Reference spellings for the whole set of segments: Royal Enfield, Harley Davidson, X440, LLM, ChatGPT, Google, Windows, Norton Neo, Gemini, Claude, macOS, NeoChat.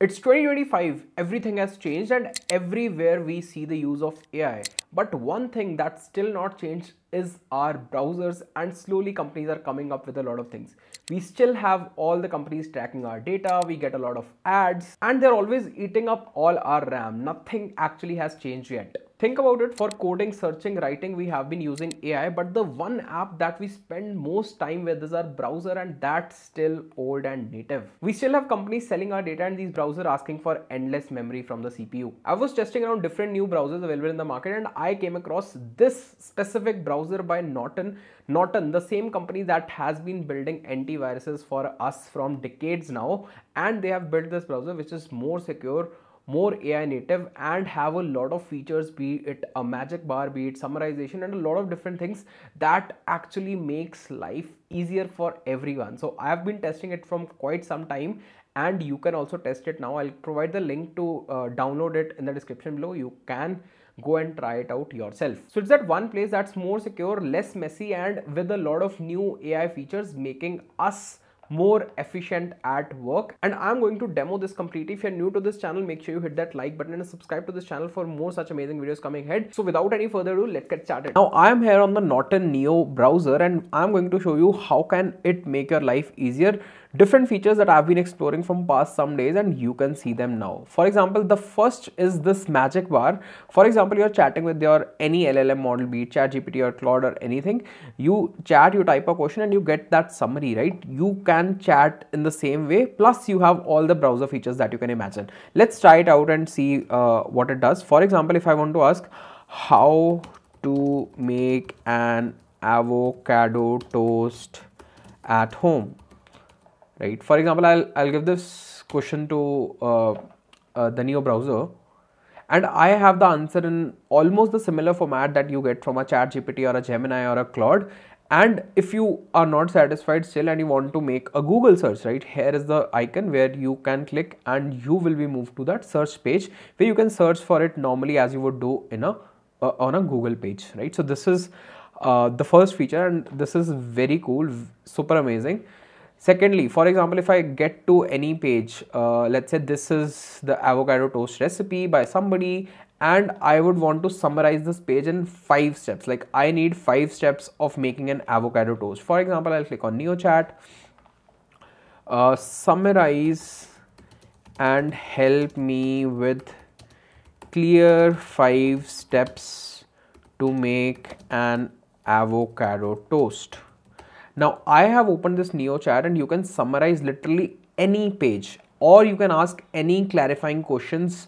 It's 2025, everything has changed and everywhere we see the use of AI. But one thing that's still not changed is our browsers, and slowly companies are coming up with a lot of things. We still have all the companies tracking our data, we get a lot of ads, and they're always eating up all our RAM. Nothing actually has changed yet. Think about it, for coding, searching, writing, we have been using AI, but the one app that we spend most time with is our browser, and that's still old and native. We still have companies selling our data and these browsers asking for endless memory from the CPU. I was testing around different new browsers available in the market and I came across this specific browser by Norton, the same company that has been building antiviruses for us from decades now, and they have built this browser which is more secure, more AI native, and have a lot of features, be it a magic bar, be it summarization, and a lot of different things that actually makes life easier for everyone. So I have been testing it from quite some time and you can also test it now. I'll provide the link to download it in the description below. You can go and try it out yourself. So it's that one place that's more secure, less messy, and with a lot of new AI features making us more efficient at work. And I'm going to demo this completely. If you're new to this channel, make sure you hit that like button and subscribe to this channel for more such amazing videos coming ahead. So without any further ado, let's get started. Now I'm here on the Norton Neo browser and I'm going to show you how can it make your life easier. Different features that I've been exploring from past some days and you can see them now. For example, the first is this magic bar. For example, you're chatting with your any LLM model, be it ChatGPT or Claude or anything. You chat, you type a question and you get that summary, right? You can chat in the same way. Plus you have all the browser features that you can imagine. Let's try it out and see what it does. For example, if I want to ask how to make an avocado toast at home. Right. For example, I'll give this question to the Neo browser and I have the answer in almost the similar format that you get from a ChatGPT or a Gemini or a Claude. And if you are not satisfied still and you want to make a Google search, right, here is the icon where you can click and you will be moved to that search page where you can search for it normally as you would do in a on a Google page, right? So this is the first feature and this is very cool, super amazing. Secondly, for example, if I get to any page, let's say this is the avocado toast recipe by somebody and I would want to summarize this page in 5 steps. Like I need 5 steps of making an avocado toast. For example, I'll click on NeoChat, summarize and help me with clear 5 steps to make an avocado toast. Now I have opened this NeoChat and you can summarize literally any page or you can ask any clarifying questions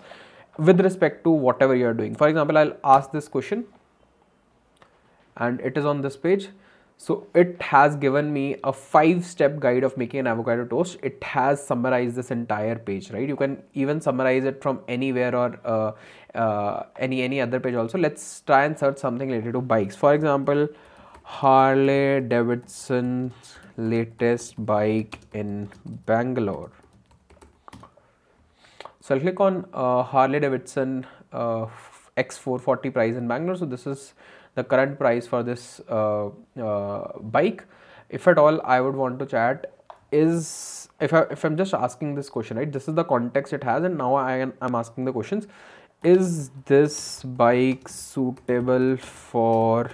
with respect to whatever you're doing. For example, I'll ask this question and it is on this page. So it has given me a 5-step guide of making an avocado toast. It has summarized this entire page, right? You can even summarize it from anywhere or any other page also. Let's try and search something related to bikes. For example, Harley Davidson's latest bike in Bangalore. So I'll click on Harley Davidson X440 price in Bangalore. So this is the current price for this bike. If at all I would want to chat is, if I'm just asking this question, right, this is the context it has and now I'm asking the questions. Is this bike suitable for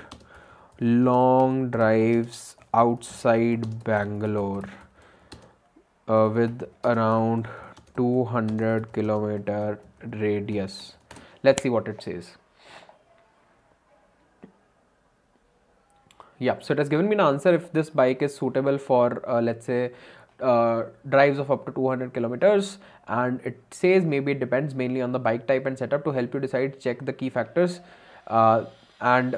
long drives outside Bangalore with around 200-kilometer radius? Let's see what it says. Yeah, so it has given me an answer if this bike is suitable for let's say drives of up to 200 kilometers, and it says maybe it depends mainly on the bike type and setup. To help you decide, check the key factors, and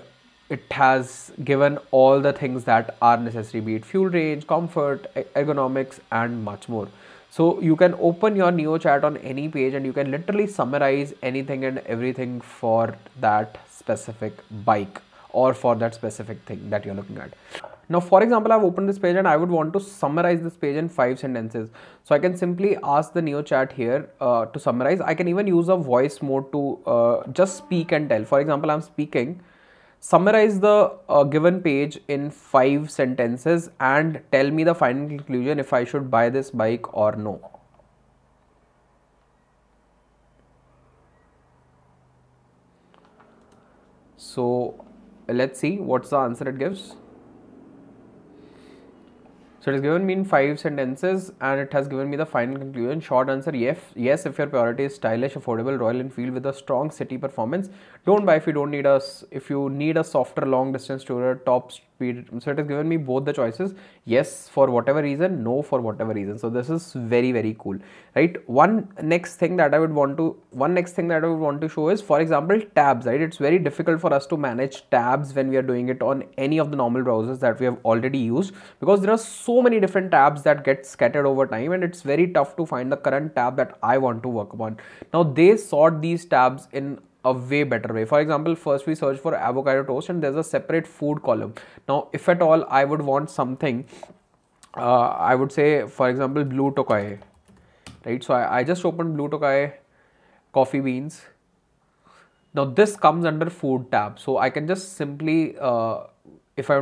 it has given all the things that are necessary, be it fuel range, comfort, ergonomics, and much more. So you can open your NeoChat on any page and you can literally summarize anything and everything for that specific bike or for that specific thing that you're looking at. Now, for example, I've opened this page and I would want to summarize this page in 5 sentences. So I can simply ask the NeoChat here to summarize. I can even use a voice mode to just speak and tell. For example, I'm speaking. Summarize the given page in 5 sentences and tell me the final conclusion if I should buy this bike or no. So let's see what's the answer it gives. So it has given me in 5 sentences and it has given me the final conclusion. Short answer, yes, if your priority is stylish, affordable Royal Enfield with a strong city performance, don't buy if you don't need a, if you need a softer long distance tourer, top speed. So it has given me both the choices, yes for whatever reason, no for whatever reason. So this is very cool, right? One next thing that I would want to show is, for example, tabs, right? It's very difficult for us to manage tabs when we are doing it on any of the normal browsers that we have already used, because there are so many different tabs that get scattered over time and it's very tough to find the current tab that I want to work upon. Now they sort these tabs in a way better way. For example, first we search for avocado toast and there's a separate food column. Now if at all I would want something, I would say, for example, blue tokai, right? So I just opened blue tokai coffee beans. Now this comes under food tab. So I can just simply if I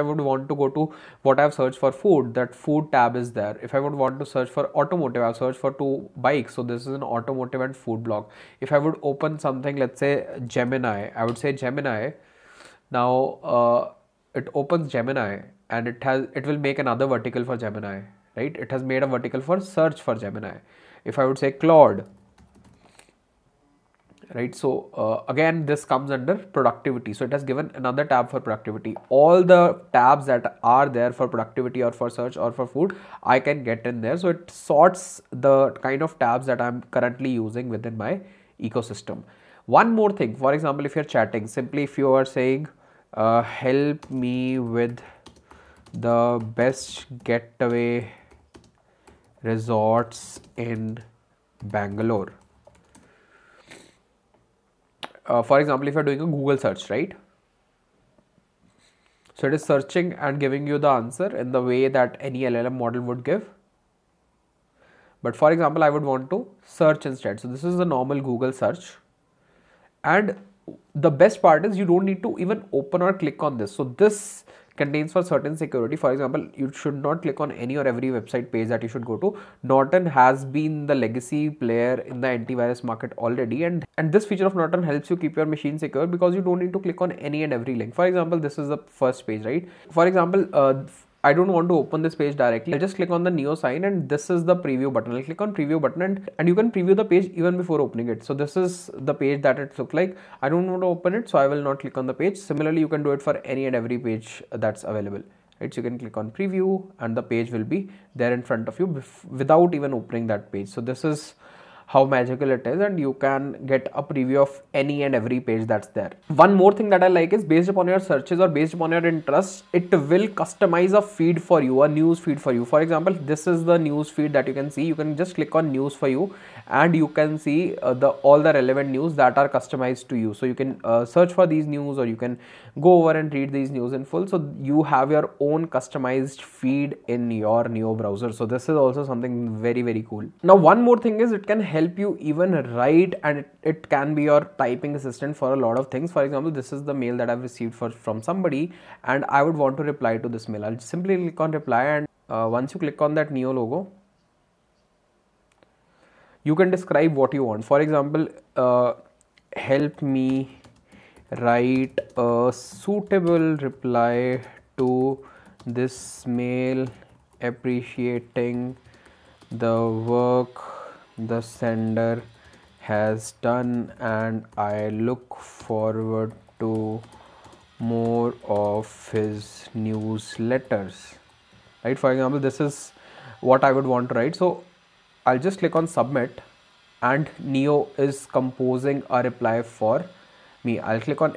would want to go to what I've searched for food, that food tab is there. If I would want to search for automotive, I've searched for 2 bikes. So this is an automotive and food block. If I would open something, let's say Gemini, I would say Gemini. Now it opens Gemini and it will make another vertical for Gemini, right? It has made a vertical for search for Gemini. If I would say Claude, right? So again, this comes under productivity. So it has given another tab for productivity. All the tabs that are there for productivity or for search or for food, I can get in there. So it sorts the kind of tabs that I'm currently using within my ecosystem. One more thing, for example, if you're chatting, simply if you are saying, help me with the best getaway resorts in Bangalore. For example, if you're doing a Google search, right? So it is searching and giving you the answer in the way that any LLM model would give. But for example, I would want to search instead. So this is a normal Google search. And the best part is you don't need to even open or click on this. So this contains for certain security. For example, you should not click on any or every website page that you should go to. Norton has been the legacy player in the antivirus market already, and this feature of Norton helps you keep your machine secure because you don't need to click on any and every link. For example, this is the first page, right? For example, I don't want to open this page directly. I'll just click on the Neo sign and this is the preview button. I'll click on preview button and you can preview the page even before opening it. So this is the page that it looks like. I don't want to open it, so I will not click on the page. Similarly, you can do it for any and every page that's available. Right? So you can click on preview and the page will be there in front of you without even opening that page. So this is how magical it is, and you can get a preview of any and every page that's there. One more thing that I like is, based upon your searches or based upon your interests, it will customize a feed for you, a news feed for you. For example, this is the news feed that you can see. You can just click on news for you and you can see all the relevant news that are customized to you. So you can search for these news, or you can go over and read these news in full. So you have your own customized feed in your Neo browser. So this is also something very cool. Now one more thing is, it can help you even write, and it can be your typing assistant for a lot of things. For example, this is the mail that I've received from somebody and I would want to reply to this mail. I'll simply click on reply, and once you click on that Neo logo, you can describe what you want. For example, help me write a suitable reply to this mail, appreciating the work the sender has done, and I look forward to more of his newsletters. Right? For example, this is what I would want to write. So I'll just click on submit and Neo is composing a reply for me. I'll click on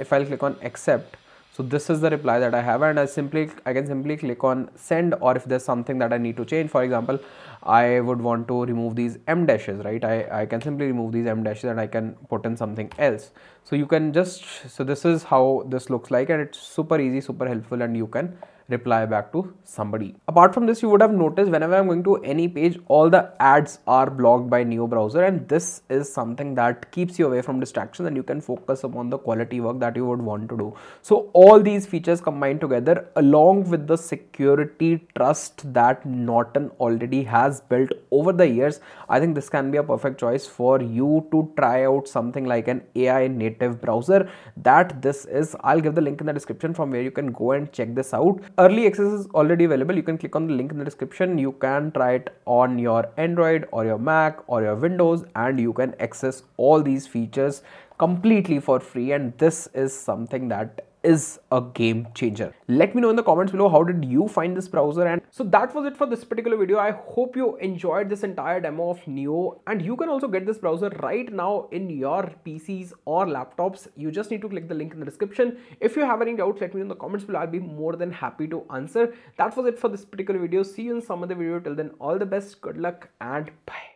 accept. So this is the reply that I have, and I can simply click on send, or if there's something that I need to change. For example, I would want to remove these M dashes, right? I can simply remove these M dashes and I can put in something else. So this is how this looks like, and it's super easy, super helpful, and you can reply back to somebody. Apart from this, you would have noticed whenever I'm going to any page, all the ads are blocked by Neo browser, and this is something that keeps you away from distractions and you can focus upon the quality work that you would want to do. So all these features combined together, along with the security trust that Norton already has built over the years, I think this can be a perfect choice for you to try out something like an AI native browser. That this is, I'll give the link in the description from where you can go and check this out. Early access is already available. You can click on the link in the description. You can try it on your Android or your Mac or your Windows, and you can access all these features completely for free. And this is something that is a game changer. Let me know in the comments below, how did you find this browser? And so that was it for this particular video. I hope you enjoyed this entire demo of Neo, and you can also get this browser right now in your PCs or laptops. You just need to click the link in the description. If you have any doubts, let me know in the comments below. I'll be more than happy to answer. That was it for this particular video. See you in some other video. Till then, all the best, good luck, and bye.